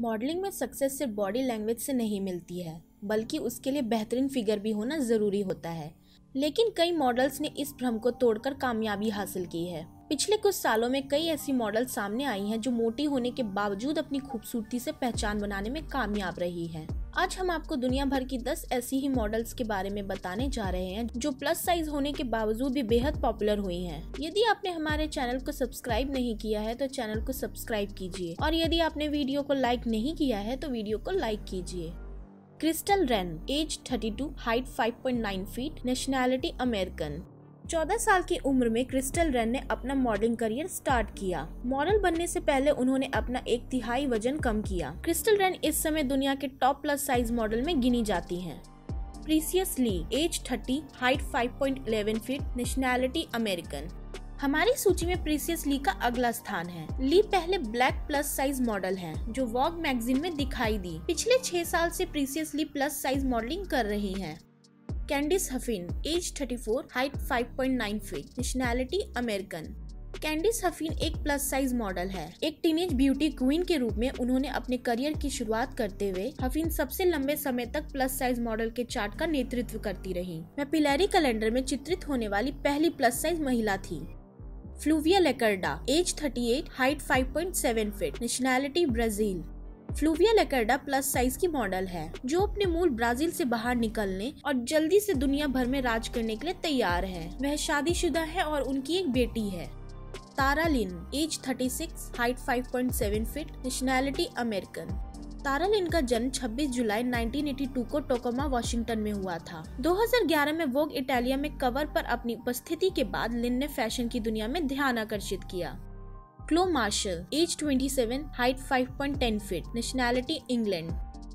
Modelling में success सिर्फ body language से नहीं मिलती है, बल्कि उसके लिए बेहतरीन फिगर भी होना ज़रूरी होता है। लेकिन कई मॉडल्स ने इस भ्रम को तोड़कर कामयाबी हासिल की है। पिछले कुछ सालों में कई ऐसी मॉडल्स सामने आई हैं जो मोटी होने के बावजूद अपनी खूबसूरती से पहचान बनाने में कामयाब रही हैं। आज हम आपको दुनिया भर की 10 ऐसी ही मॉडल्स के बारे में बताने जा रहे हैं जो प्लस साइज होने के बावजूद भी बेहद पॉपुलर हुई हैं। यदि आपने हमारे चैनल को सब्सक्राइब नहीं किया है तो चैनल को सब्सक्राइब कीजिए, और यदि आपने वीडियो को लाइक नहीं किया है तो वीडियो को लाइक कीजिए। Crystal Renn, age 32, height 5.9 feet, nationality American. 14 साल की उम्र में क्रिस्टल रेन ने अपना मॉडलिंग करियर स्टार्ट किया। मॉडल बनने से पहले उन्होंने अपना 1/3 वजन कम किया। क्रिस्टल रेन इस समय दुनिया के टॉप प्लस साइज मॉडल में गिनी जाती हैं। Precious Lee, age 30, height 5.11 feet, nationality American. हमारी सूची में प्रीसियस ली का अगला स्थान है। ली पहले ब्लैक प्लस साइज मॉडल हैं, जो वॉग मैगजीन में दिखाई दी। पिछले 6 साल से precious Lee plus size modelling कर रही हैं। Candice Huffine, age 34, height 5.9 feet, nationality American. Candice Huffine एक प्लस साइज मॉडल है। एक टीनेज ब्यूटी क्वीन के रूप में उन्होंने अपने करियर की शुरुआत करते हुए हफिन सबसे लंबे समय तक प्लस साइज मॉडल के चार्ट का नेतृत्व करती रही। वह पिलरी कैलेंडर में चित्रित होने वाली पहली प्लस साइज महिला थी। Fluvia Lacerda, age 38, height 5.7 feet, nationality Brazil. Fluvia Lacerda plus size की मॉडल है जो अपने मूल ब्राजील से बाहर निकलने और जल्दी से दुनिया भर में राज करने के लिए तैयार है। वह शादीशुदा है और उनकी एक बेटी है। Tara Lynn, age 36, height 5.7 feet, nationality American. Tara Lynn का जन्म 26 जुलाई 1982 को टोकोमा, वाशिंगटन में हुआ था। 2011 में वोग इटालिया में कवर पर अपनी उपस्थिति के बाद लिन ने फैशन की दुनिया में ध्यान आकर्षित किया। Chloe Marshall, age 27, height 5.10 feet, nationality England.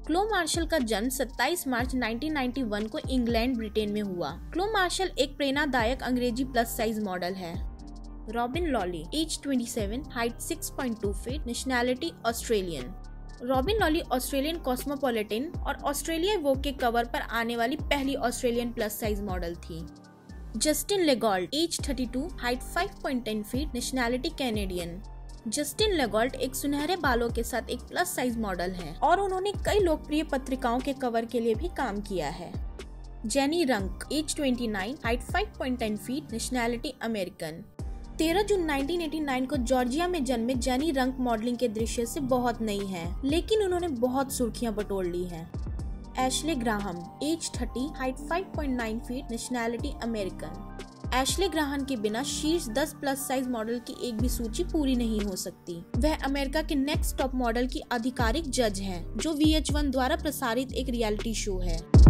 Chloe Marshall का जन्म 27 मार्च 1991 को इंग्लैंड, ब्रिटेन में हुआ। क्लो मार्शल एक प्रेरणादायक अंग्रेजी प्लस साइज मॉडल है। Robyn Lawley, age 27, height 6.2 feet, nationality Australian. Robyn Lawley Australian Cosmopolitan और ऑस्ट्रेलिया वोग के कवर पर आने वाली पहली ऑस्ट्रेलियन प्लस साइज मॉडल थी। Justine Legault, age 32, height 5.10 feet, nationality Canadian. Justine Legault एक सुनहरे बालों के साथ एक प्लस साइज मॉडल है और उन्होंने कई लोकप्रिय पत्रिकाओं के कवर के लिए भी काम किया है। Jennie Runk, age 29, height 5.10 feet, nationality American. 13 June 1989 को जॉर्जिया में जन्मे जेनी रंक मॉडलिंग के दृश्य से बहुत नई हैं, लेकिन उन्होंने बहुत सुर्खियां बटोर ली हैं। Ashley Graham, age 30, height 5.9 feet, nationality American. Ashley Graham के बिना शीर्ष 10 प्लस साइज मॉडल की एक भी सूची पूरी नहीं हो सकती। वह अमेरिका के नेक्स्ट टॉप मॉडल की आधिकारिक जज हैं, जो VH1 द्वारा प्रसारित एक रियलिटी शो है।